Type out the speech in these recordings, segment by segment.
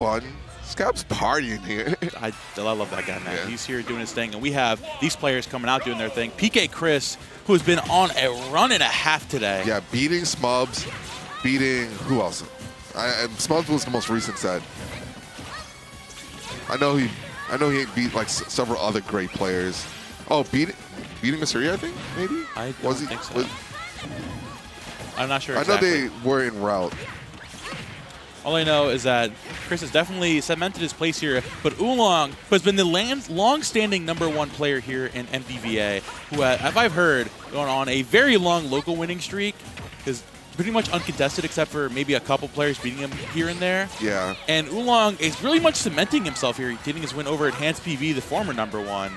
fun. Scab's partying here. I love that guy, man. Yeah. He's here doing his thing, and we have these players coming out doing their thing. PkChris, who has been on a run and a half today. Yeah, beating Smubs, beating who else? Smubs was the most recent set. I know he beat like several other great players. Oh, beating Mr. E, I think maybe. I don't think so. I'm not sure. Exactly. I know they were in route. All I know is that Chris has definitely cemented his place here, but Oolong, who has been the long-standing #1 player here in MVVA, who, as I've heard, going on a very long local winning streak, is pretty much uncontested except for maybe a couple players beating him here and there. Yeah. And Oolong is really much cementing himself here, getting his win over at Hanz PV, the former #1,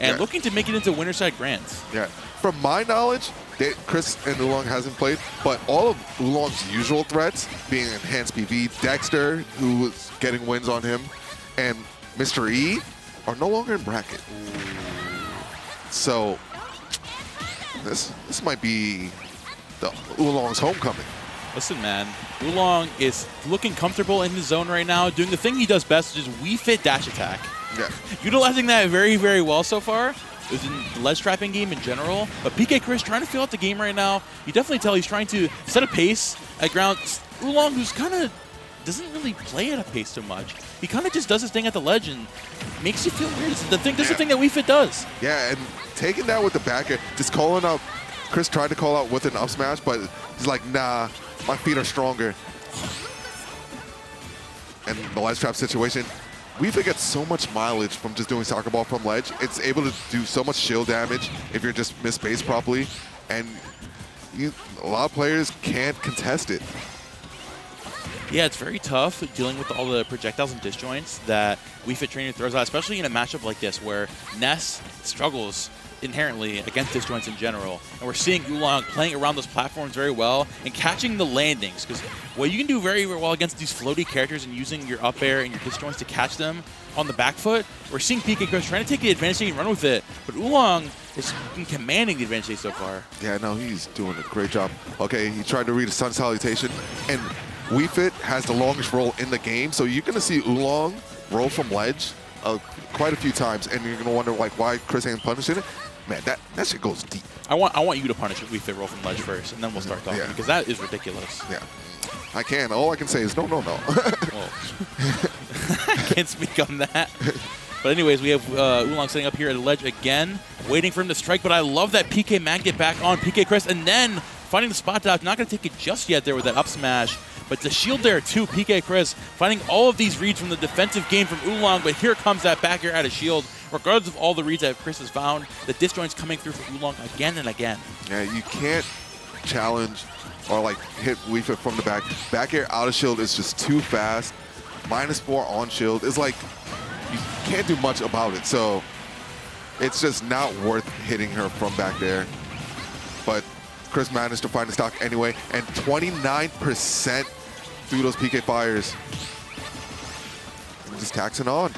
and looking to make it into Winterside Grants. Yeah. From my knowledge, Chris and Oolong hasn't played, but all of Oolong's usual threats, being Hanz PV, Dexter, who was getting wins on him, and Mr. E, are no longer in bracket. So this might be the Oolong's homecoming. Listen, man, Oolong is looking comfortable in his zone right now, doing the thing he does best, which is Wii Fit dash attack. Yeah. Utilizing that very, very well so far. It was in the ledge trapping game in general, but PkChris trying to feel out the game right now. You definitely tell he's trying to set a pace at ground. Oolong, who's kind of doesn't really play at a pace too much. He kind of just does his thing at the ledge and makes you feel weird. That's the thing that Wii Fit does. Yeah, and taking that with the back air, just calling out. Chris tried to call out with an up smash, but he's like, nah, my feet are stronger. And the ledge trap situation. Wii Fit gets so much mileage from just doing soccer ball from ledge. It's able to do so much shield damage if you're just misspaced properly, and a lot of players can't contest it. Yeah, it's very tough dealing with all the projectiles and disjoints that Wii Fit Trainer throws out, especially in a matchup like this where Ness struggles inherently against disjoints in general. And we're seeing Oolong playing around those platforms very well and catching the landings, because what you can do very, very well against these floaty characters and using your up air and your disjoints to catch them on the back foot. We're seeing PkChris trying to take the advantage and run with it, but Oolong has been commanding the advantage so far. Yeah, no, he's doing a great job. Okay, he tried to read a sun salutation, and Wii Fit has the longest roll in the game, so you're going to see Oolong roll from ledge quite a few times, and you're going to wonder like why Chris ain't punishing it. Man, that shit goes deep. I want you to punish it. We fit roll from ledge first, and then we'll start talking, because that is ridiculous. Yeah, I can. All I can say is no, no, no. I can't speak on that. But anyways, we have Oolong sitting up here at the ledge again, waiting for him to strike. But I love that PK man get back on PkChris, and then finding the spot dodge. Not going to take it just yet there with that up smash. But the shield there too, PkChris finding all of these reads from the defensive game from Oolong, but here comes that back air out of shield. Regardless of all the reads that Chris has found, the disjoint's coming through for Oolong again and again. Yeah, you can't challenge or like hit Wii Fit from the back. Back air out of shield is just too fast. -4 on shield is like, you can't do much about it. So it's just not worth hitting her from back there. But Chris managed to find the stock anyway, and 29% through those PK fires. And just taxing on.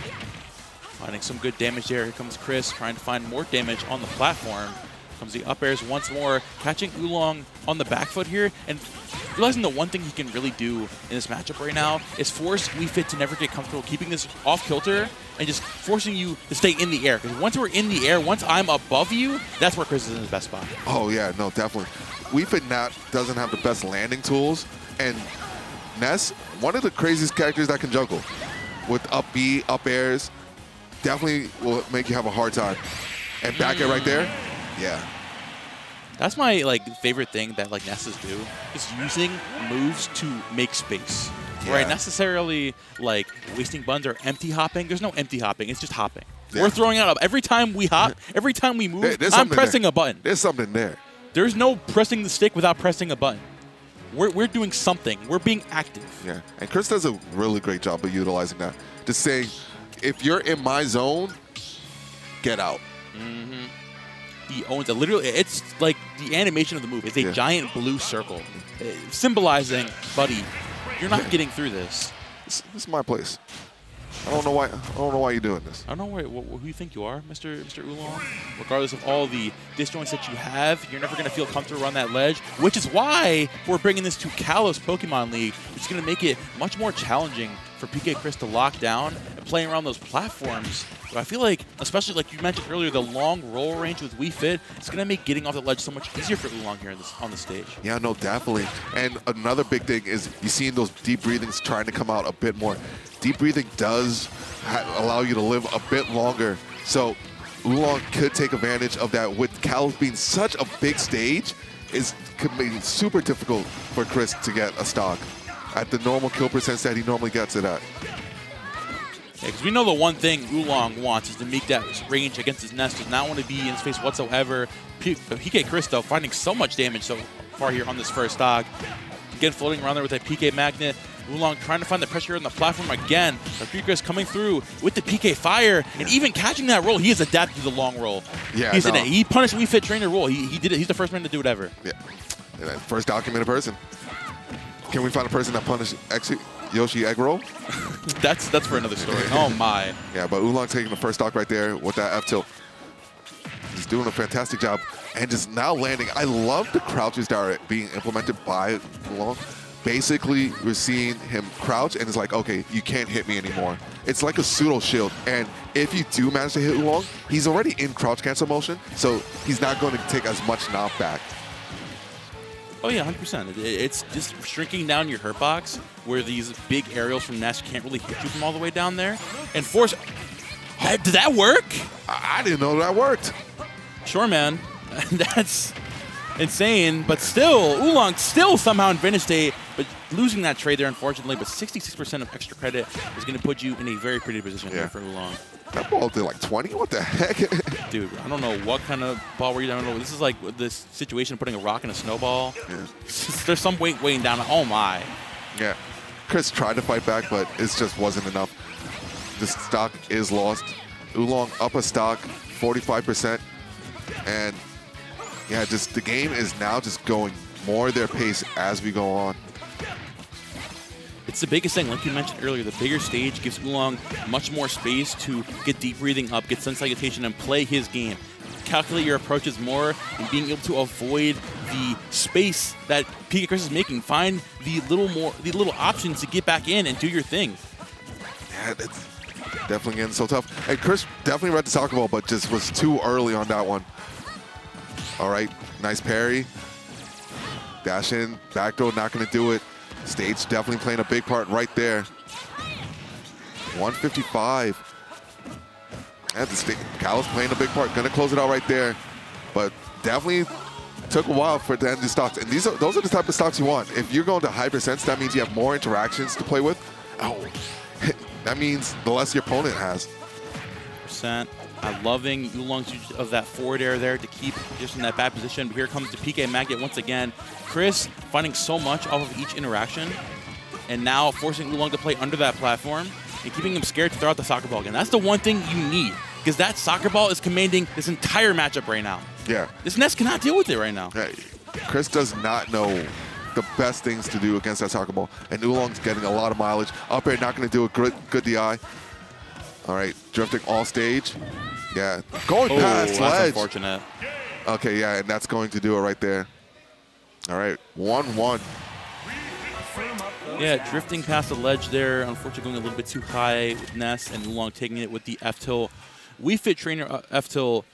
Finding some good damage there. Here comes Chris trying to find more damage on the platform. Comes the up airs once more, catching Oolong on the back foot here, and realizing the one thing he can really do in this matchup right now is force Wii Fit to never get comfortable, keeping this off kilter and just forcing you to stay in the air. Because once we're in the air, once I'm above you, that's where Chris is in his best spot. Oh yeah, no, definitely. Wii Fit doesn't have the best landing tools, and Ness, one of the craziest characters that can juggle with up B, up airs, definitely will make you have a hard time. And back air right there. Yeah. That's my favorite thing that Nesses do, is using moves to make space. Yeah. Right? Necessarily wasting buns or empty hopping. There's no empty hopping, it's just hopping. Yeah. We're throwing out every time we hop, every time we move, I'm pressing a button. There's something there. There's no pressing the stick without pressing a button. We're doing something. We're being active. Yeah. And Chris does a really great job of utilizing that. Just saying, if you're in my zone, get out. Mm-hmm. He owns it. Literally, it's like the animation of the move. It's a giant blue circle, symbolizing, buddy, you're not getting through this. This is my place. I don't know why you're doing this. I don't know who you think you are, Mr. Oolong. Regardless of all the disjoints that you have, you're never going to feel comfortable on that ledge, which is why we're bringing this to Kalos Pokemon League. It's going to make it much more challenging for PkChris to lock down and playing around those platforms. But I feel like, especially like you mentioned earlier, the long roll range with Wii Fit, it's going to make getting off the ledge so much easier for Oolong here on the stage. Yeah, no, definitely. And another big thing is you're seeing those deep breathings trying to come out a bit more. Deep breathing does allow you to live a bit longer. So Oolong could take advantage of that. With Kalos being such a big stage, it could be super difficult for Chris to get a stock at the normal kill percent that he normally gets it at. Yeah, because we know the one thing Oolong wants is to make that range against his Ness. Does not want to be in space whatsoever. PkChris, though, finding so much damage so far here on this first stock. Again, floating around there with that PK Magnet. Oolong trying to find the pressure on the platform again. PkChris coming through with the PK Fire, and even catching that roll, he has adapted to the long roll. Yeah, he punished Wii Fit Trainer roll. He did it. He's the first man to do it ever. Yeah, first documented person. Can we find a person that punished Yoshi egg roll? that's for another story. Oh my. Yeah, but Oolong taking the first stock right there with that F tilt. He's doing a fantastic job and just now landing. I love the crouches that are being implemented by Oolong. Basically, we're seeing him crouch, and it's like, okay, you can't hit me anymore. It's like a pseudo shield, and if you do manage to hit Oolong, he's already in crouch cancel motion, so he's not going to take as much knockback. Oh yeah, 100%. It's just shrinking down your hurt box, where these big aerials from Ness can't really hit you from all the way down there, and force. Did that work? I didn't know that worked. Sure, man. That's insane, but still, Oolong still somehow in vintage state, but losing that trade there, unfortunately, but 66% of extra credit is going to put you in a very pretty position there for Oolong. That ball did like 20? What the heck? Dude, I don't know what kind of ball were you down. This is like this situation of putting a rock in a snowball. Yeah. There's some weight weighing down. Oh, my. Yeah. Chris tried to fight back, but it just wasn't enough. This stock is lost. Oolong up a stock, 45%, and... yeah, just the game is now just going more their pace as we go on. It's the biggest thing, like you mentioned earlier, the bigger stage gives Oolong much more space to get deep breathing up, get sun salutation, and play his game. Calculate your approaches more and being able to avoid the space that PkChris is making. Find the little options to get back in and do your thing. Yeah, that's definitely getting so tough. And Chris definitely read the soccer ball, but just was too early on that one. All right, nice parry. Dash in, back throw, not going to do it. Stage definitely playing a big part right there. 155. And the stage, Kalos playing a big part, going to close it out right there. But definitely took a while for the end of the stocks. And those are the type of stocks you want. If you're going to high percents, that means you have more interactions to play with. Ow. That means the less your opponent has. Percent. I'm loving Oolong's use of that forward air there to keep just in that bad position. But here comes the PK Magnet once again. Chris finding so much off of each interaction, and now forcing Oolong to play under that platform and keeping him scared to throw out the soccer ball again. That's the one thing you need, because that soccer ball is commanding this entire matchup right now. Yeah. This Ness cannot deal with it right now. Hey, Chris does not know the best things to do against that soccer ball, and Oolong's getting a lot of mileage. Up air not going to do it. Good DI. All right, drifting all stage. Yeah, going past ledge. That's unfortunate. Okay, yeah, and that's going to do it right there. All right, 1-1. Yeah, drifting past the ledge there. Unfortunately, going a little bit too high with Ness, and Oolong taking it with the F-Tilt. Wii Fit Trainer F-Tilt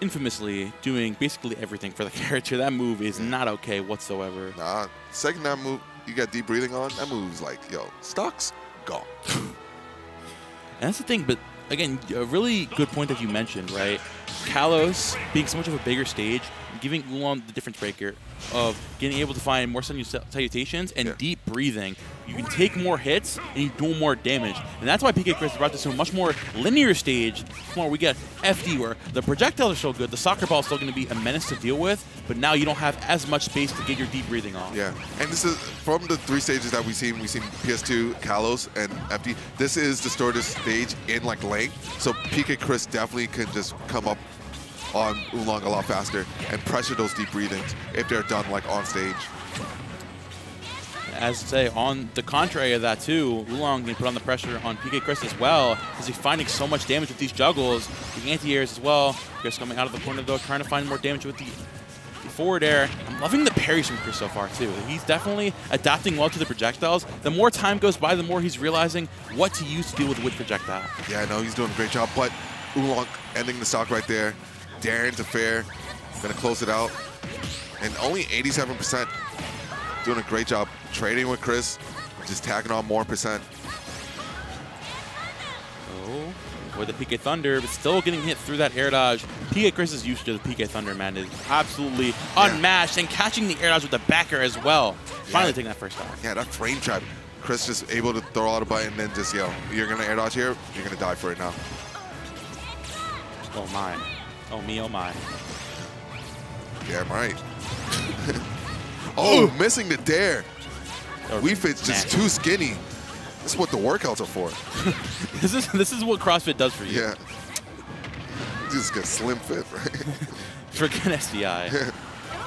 infamously doing basically everything for the character. That move is not okay whatsoever. Nah, second that move, you got deep breathing on. That move's like, yo, stocks, gone. And that's the thing, but again, a really good point that you mentioned, right? Kalos being so much of a bigger stage, giving Oolong the difference breaker of getting able to find more sun salutations and deep breathing. You can take more hits and you do more damage. And that's why PkChris brought this to a much more linear stage, where we get FD, where the projectiles are still good, the soccer ball is still going to be a menace to deal with, but now you don't have as much space to get your deep breathing on. Yeah, and this is from the three stages that we've seen PS2, Kalos, and FD. This is the shortest stage in like length, so PkChris definitely can just come up on Oolong a lot faster and pressure those deep breathings if they're done like on stage. As I say, on the contrary of that too, Oolong can put on the pressure on PkChris as well, because he's finding so much damage with these juggles, the anti-airs as well. Chris coming out of the corner though, trying to find more damage with the forward air. Loving the parries from Chris so far, too. He's definitely adapting well to the projectiles. The more time goes by, the more he's realizing what to use to deal with projectile. Yeah, I know. He's doing a great job, but Oolong ending the stock right there. Daring to fair. Gonna close it out. And only 87%. Doing a great job trading with Chris. Just tagging on more percent. Oh, with the PK Thunder, but still getting hit through that air dodge. PkChris is used to the PK Thunder, man. Is absolutely unmatched, and catching the air dodge with the backer as well. Finally taking that first time. Yeah, that frame trap. Chris just able to throw out a button and then just, yo, you're going to air dodge here, you're going to die for it now. Oh, mine. Oh, me, oh, mine. Yeah, I'm right. Oh, missing the dare. Wii Fit's just too skinny. This is what the workouts are for. This is what CrossFit does for you. Yeah. Just get slim fit, right? Forget SDI. Yeah.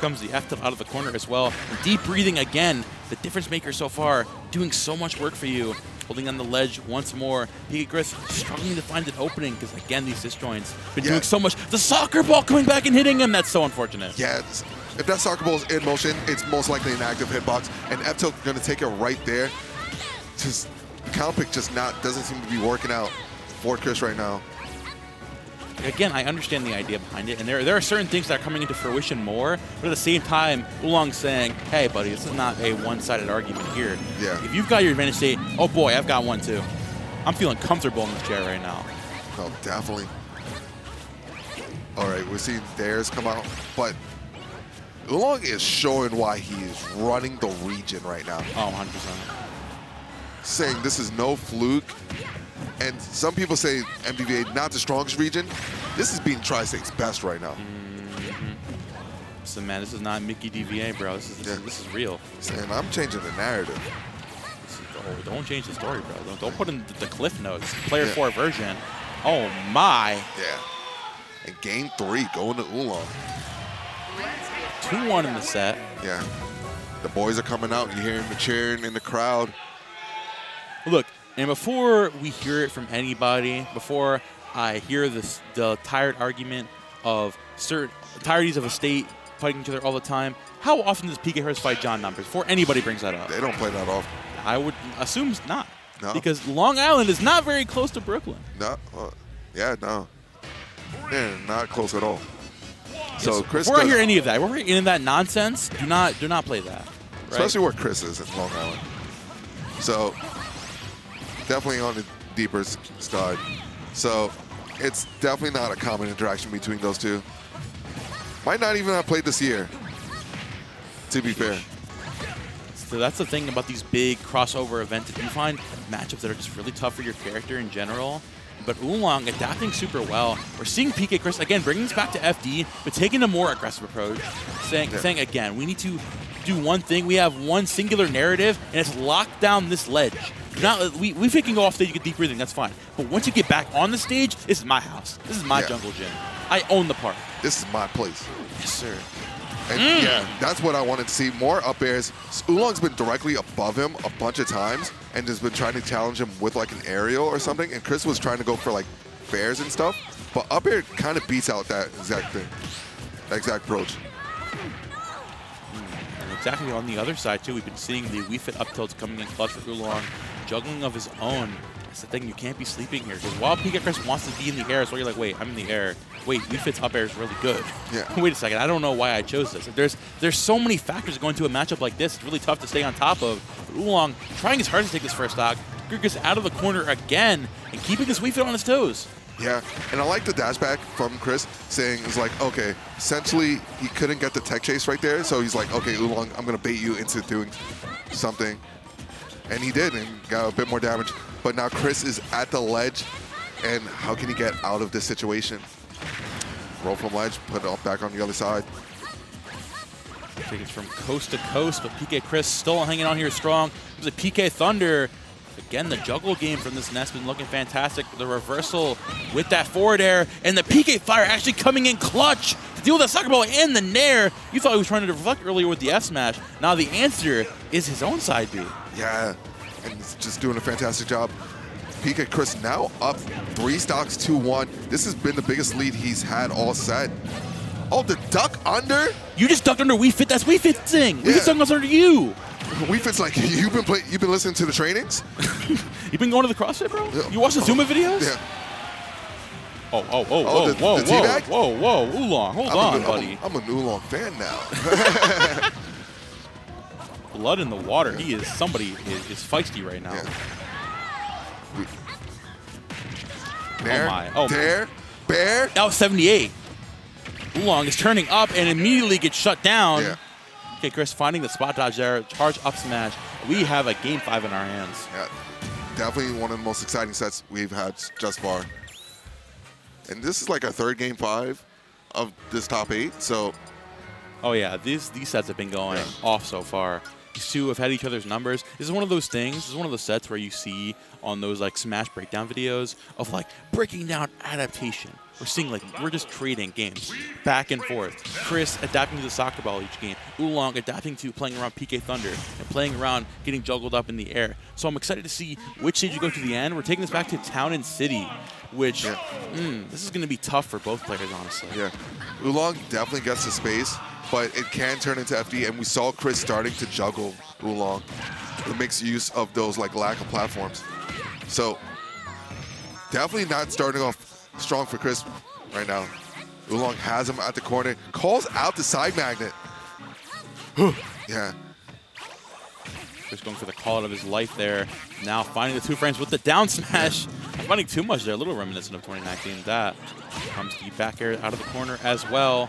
Comes the F-tip out of the corner as well. And deep breathing again. The difference maker so far. Doing so much work for you. Holding on the ledge once more. PkChris struggling to find an opening because, again, these disjoints. Been doing so much. The soccer ball coming back and hitting him. That's so unfortunate. Yeah. If that soccer ball is in motion, it's most likely an active hitbox. And F-tilt going to take it right there. Just the counter pick just doesn't seem to be working out for Chris right now. Again, I understand the idea behind it, and there are certain things that are coming into fruition more, but at the same time, Oolong's saying, hey, buddy, this is not a one-sided argument here. Yeah. If you've got your advantage state, oh, boy, I've got one, too. I'm feeling comfortable in this chair right now. Oh, definitely. All right, we're seeing theirs come out, but Oolong is showing why he is running the region right now. Oh, 100%. Saying this is no fluke. And some people say MDVA not the strongest region. This is being Tri-State's best right now. So, man, this is not Mickey DVA, bro. This is real. And I'm changing the narrative. Don't change the story, bro. Don't put in the cliff notes. Player 4 version. Oh, my. Yeah. And game 3 going to Oolong. 2-1 in the set. Yeah. The boys are coming out. You hear them cheering in the crowd. Look, and before we hear it from anybody, before I hear the tired argument of certain tireties of a state fighting each other all the time, how often does PkChris fight John Numbers? Before anybody brings that up, they don't play that often. I would assume not, because Long Island is not very close to Brooklyn. No, no, they're not close at all. So Chris, before I hear any of that, we're into that nonsense. Do not play that, right? Especially where Chris is at Long Island. So. Definitely on the deeper side. So it's definitely not a common interaction between those two. Might not even have played this year, to be fair. So that's the thing about these big crossover events. If you find matchups that are just really tough for your character in general, but Oolong adapting super well. We're seeing PkChris, again, bringing this back to FD, but taking a more aggressive approach, saying again, we need to do one thing. We have one singular narrative, and it's locked down this ledge. Now, we can go off stage, you get deep breathing, that's fine. But once you get back on the stage, this is my house. This is my jungle gym. I own the park. This is my place. Yes, sir. And yeah, that's what I wanted to see, more up airs. Oolong's been directly above him a bunch of times and has been trying to challenge him with like an aerial or something. And Chris was trying to go for like fairs and stuff. But up air kind of beats out that exact thing, that exact approach. And exactly on the other side, too, we've been seeing the Wii Fit up tilts coming in clutch with Oolong. Juggling of his own. That's the thing, you can't be sleeping here. Because while PkChris wants to be in the air, so you're like, wait, I'm in the air. Wait, Wii Fit's up air is really good. Yeah. Wait a second, I don't know why I chose this. There's so many factors going into a matchup like this. It's really tough to stay on top of. But Oolong trying his hardest to take this first stock. PkChris out of the corner again and keeping this Wii Fit on his toes. Yeah, and I like the dash back from Chris saying, it's like, okay, essentially he couldn't get the tech chase right there. So he's like, okay, Oolong, I'm going to bait you into doing something. And he did, and got a bit more damage. But now Chris is at the ledge, and how can he get out of this situation? Roll from ledge, put it all back on the other side. I think it's from coast to coast, but PkChris still hanging on here strong. There's a PK Thunder. Again, the juggle game from this Ness been looking fantastic. The reversal with that forward air, and the PK Fire actually coming in clutch to deal with that soccer ball and the nair. You thought he was trying to deflect earlier with the F smash. Now the answer is his own side B. Yeah, and it's just doing a fantastic job. PkChris now up 3 stocks, 2-1. This has been the biggest lead he's had all set. Oh, the duck under? You just ducked under Wii Fit. That's Wii Fit's thing. Yeah. Wii Fit's ducking under you. Wii Fit's like, you've been listening to the trainings? You've been going to the CrossFit, bro? Yeah. You watch the Zuma videos? Yeah. Oh, whoa, Oolong, hold on, buddy. I'm an Oolong fan now. Blood in the water. Yeah. He is, somebody is feisty right now. Yeah. There, oh my. Oh there, my. Bear. That was 78. Oolong is turning up and immediately gets shut down. Yeah. Okay, Chris, finding the spot dodge there, charge up smash. We have a game 5 in our hands. Yeah, definitely one of the most exciting sets we've had just far. And this is like our third game 5 of this top 8. So, oh yeah, these sets have been going off so far. These two have had each other's numbers. This is one of those things. This is one of those sets where you see on those like Smash breakdown videos of like breaking down adaptation. We're seeing like we're just trading games back and forth. Chris adapting to the soccer ball each game. Oolong adapting to playing around PK Thunder and playing around getting juggled up in the air. So I'm excited to see which stage you go to the end. We're taking this back to Town and City, which this is going to be tough for both players, honestly. Yeah, Oolong definitely gets the space, but it can turn into FD, and we saw Chris starting to juggle Oolong. It makes use of those like lack of platforms. So definitely not starting off strong for Chris right now. Oolong has him at the corner, calls out the side magnet. Yeah. Chris going for the call out of his life there. Now finding the 2 frames with the down smash. Yeah. Finding too much there, a little reminiscent of 2019. That comes the back air out of the corner as well.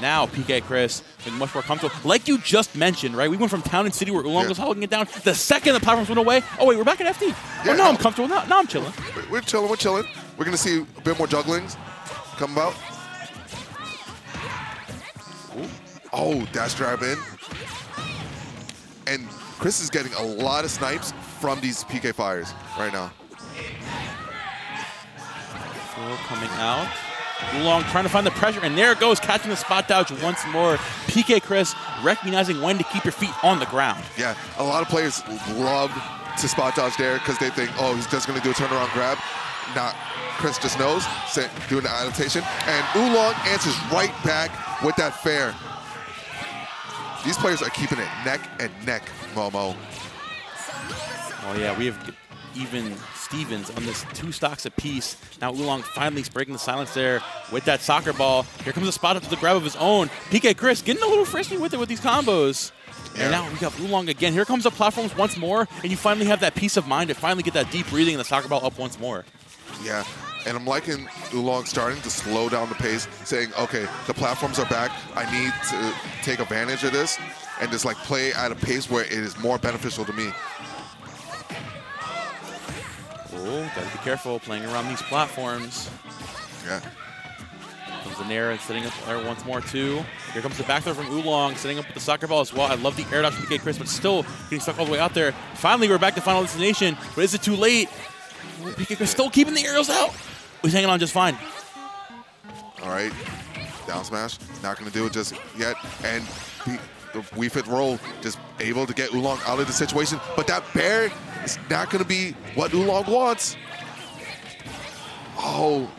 Now PkChris is much more comfortable. Like you just mentioned, right? We went from Town and City where Oolong was holding it down. The second the platforms went away, oh wait, we're back at FD. Yeah, oh, now I'm comfortable. Now I'm chilling. We're chilling. We're going to see a bit more juggling come about. Ooh. Oh, dash grab in. And Chris is getting a lot of snipes from these PK fires right now. Throw coming out. Oolong trying to find the pressure, and there it goes, catching the spot dodge once more. PkChris recognizing when to keep your feet on the ground. Yeah, a lot of players love to spot dodge there because they think, oh, he's just going to do a turnaround grab. Nah, Chris just knows, doing the adaptation, and Oolong answers right back with that fair. These players are keeping it neck and neck, Momo. Oh yeah, we have even Stevens on this 2 stocks apiece. Now Oolong finally breaking the silence there with that soccer ball. Here comes a spot up to the grab of his own. PkChris getting a little frisky with it with these combos. Yeah. And now we got Oolong again. Here comes the platforms once more, and you finally have that peace of mind to finally get that deep breathing and the soccer ball up once more. Yeah, and I'm liking Oolong starting to slow down the pace, saying, okay, the platforms are back. I need to take advantage of this and just like play at a pace where it is more beneficial to me. Oh, gotta be careful playing around these platforms. Yeah. Comes the Nair and setting up the air once more, too. Here comes the back throw from Oolong, setting up with the soccer ball as well. I love the air dodge from PkChris, but still getting stuck all the way out there. Finally, we're back to final destination, but is it too late? PkChris still keeping the arrows out. He's hanging on just fine. All right. Down smash. Not going to do it just yet. And the Wii Fit roll just able to get Oolong out of the situation. But that bear is not going to be what Oolong wants. Oh.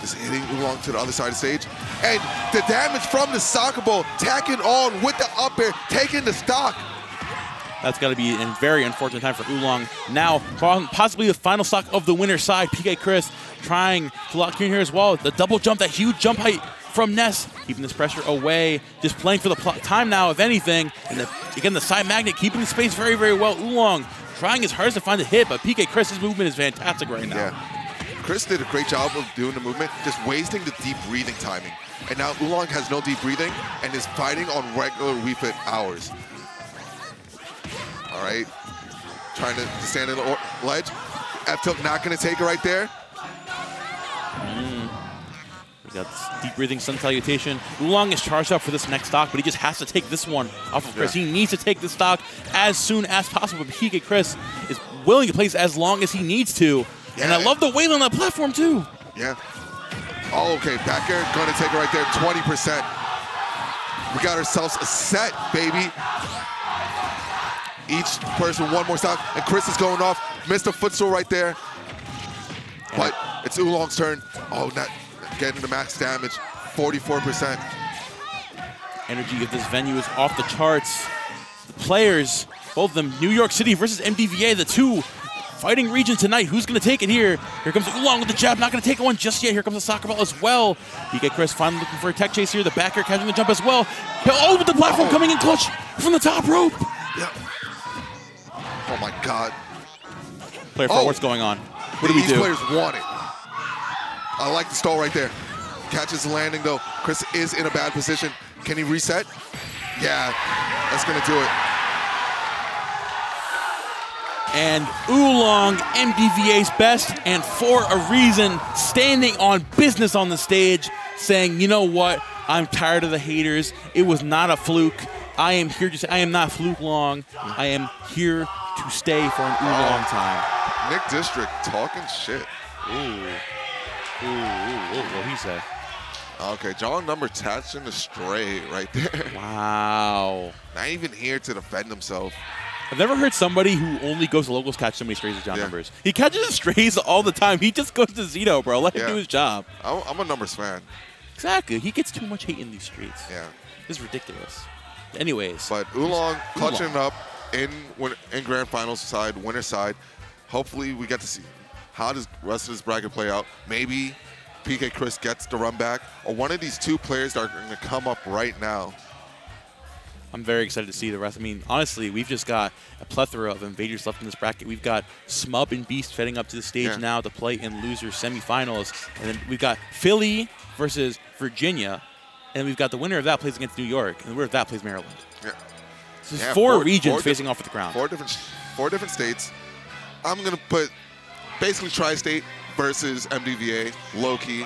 Just hitting Oolong to the other side of the stage. And the damage from the soccer ball, tacking on with the up air, taking the stock. That's got to be a very unfortunate time for Oolong. Now, possibly the final stock of the winner's side. PkChris trying to lock in here as well. The double jump, that huge jump height from Ness, keeping this pressure away. Just playing for the time now, if anything. And again, the side magnet keeping the space very, very well. Oolong trying his hardest to find a hit, but PkChris's movement is fantastic right now. Yeah. Chris did a great job of doing the movement, just wasting the deep breathing timing. And now Oolong has no deep breathing and is fighting on regular Wii Fit hours. All right, trying to stand in the ledge. F-tilt not going to take it right there. We got this deep breathing sun salutation. Oolong is charged up for this next stock, but he just has to take this one off of Chris. Yeah. He needs to take this stock as soon as possible, but PkChris is willing to play this as long as he needs to. Yeah. And I love the weight on that platform, too. Yeah. Oh, okay, back air, going to take it right there, 20%. We got ourselves a set, baby. Each person one more stock, and Chris is going off. Missed a footstool right there. But it's Oolong's turn. Oh, not getting the max damage 44%. Energy of this venue is off the charts. The players, both of them, New York City versus MDVA, the two fighting regions tonight. Who's going to take it here? Here comes Oolong with the jab, not going to take one just yet. Here comes the soccer ball as well. PkChris finally looking for a tech chase here. The back air catching the jump as well. Oh, with the platform coming in clutch from the top rope. Yep. Oh my God. Player four, what's going on? What do we do? These players want it. I like the stall right there. Catches the landing though. Chris is in a bad position. Can he reset? Yeah, that's gonna do it. And Oolong, MDVA's best, and for a reason, standing on business on the stage, saying, you know what, I'm tired of the haters. It was not a fluke. I am here to say, I am not fluke long. I am here to stay for an Oolong time. Nick District talking shit. Ooh. Ooh, ooh, ooh, what he said. Okay, John Numbers catching the straight right there. Wow. Not even here to defend himself. I've never heard somebody who only goes to locals catch so many strays as John Numbers. He catches his strays all the time. He just goes to Zito, bro. Let him do his job. I'm a Numbers fan. Exactly. He gets too much hate in these streets. Yeah. This is ridiculous. Anyways. But Oolong clutching up in grand finals side, winner side. Hopefully we get to see how does the rest of this bracket play out. Maybe PkChris gets the run back, or one of these two players that are going to come up right now. I'm very excited to see the rest. I mean, honestly, we've just got a plethora of invaders left in this bracket. We've got Smub and Beast heading up to the stage now to play in loser semifinals. And then we've got Philly versus Virginia. And we've got the winner of that plays against New York, and the winner of that plays Maryland. Yeah. So yeah, four regions facing off at the ground. Four different states. I'm going to put basically Tri-State versus MDVA, low-key.